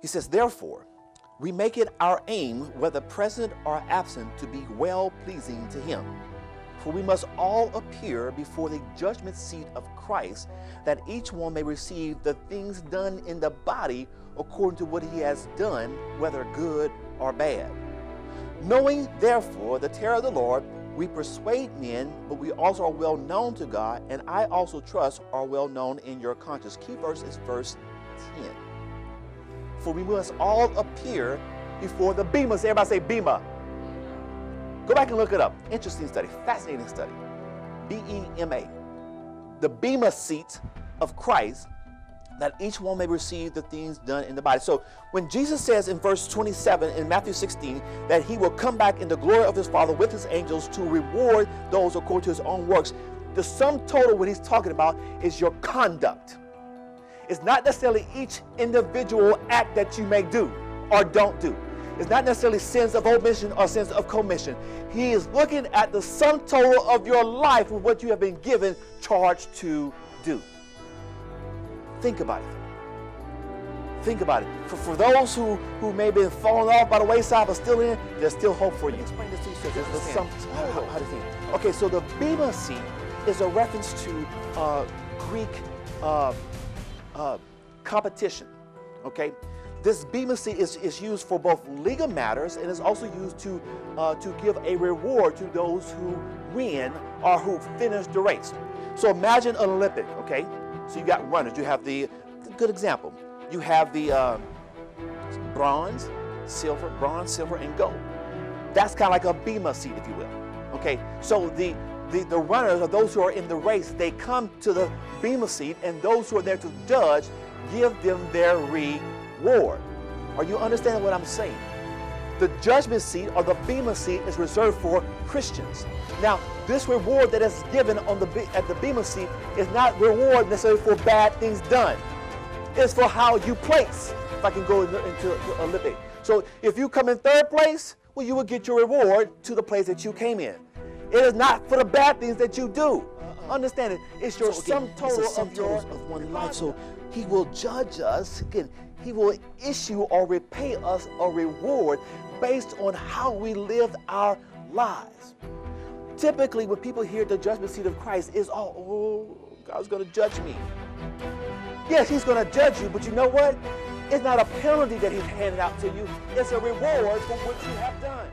He says, therefore, we make it our aim, whether present or absent, to be well-pleasing to him. For we must all appear before the judgment seat of Christ, that each one may receive the things done in the body according to what he has done, whether good or bad. Knowing, therefore, the terror of the Lord, we persuade men, but we also are well known to God, and I also trust are well known in your conscience. Key verse is verse 10. For we must all appear before the Bema. Everybody say Bema. Go back and look it up. Interesting study, fascinating study. B-E-M-A. The Bema seat of Christ, that each one may receive the things done in the body. So when Jesus says in verse 27 in Matthew 16 that he will come back in the glory of his Father with his angels to reward those according to his own works, the sum total what he's talking about is your conduct. It's not necessarily each individual act that you may do or don't do. It's not necessarily sins of omission or sins of commission. He is looking at the sum total of your life with what you have been given charge to do. Think about it. Think about it. For those who may have been falling off by the wayside but still in, there's still hope for you. Explain this to you so there's the sum total. How to think. Okay, so the Bema seat is a reference to Greek competition, okay? This Bema seat is used for both legal matters and is also used to give a reward to those who win or who finish the race. So imagine an Olympic, okay? So you got runners. You have the good example. You have the bronze, silver, and gold. That's kind of like a Bema seat, if you will, okay? So the runners, or those who are in the race, they come to the Bema seat, and those who are there to judge give them their reward. Are you understanding what I'm saying? The judgment seat, or the Bema seat, is reserved for Christians. Now, this reward that is given at the Bema seat is not reward necessarily for bad things done. It's for how you place, if I can go into Olympic. So if you come in third place, well, you will get your reward to the place that you came in. It is not for the bad things that you do. Understand it. It's your sum total of one life. So he will judge us. Again, he will issue or repay us a reward based on how we lived our lives. Typically, when people hear the judgment seat of Christ, it's oh, God's going to judge me. Yes, he's going to judge you, but you know what? It's not a penalty that he's handed out to you. It's a reward for what you have done.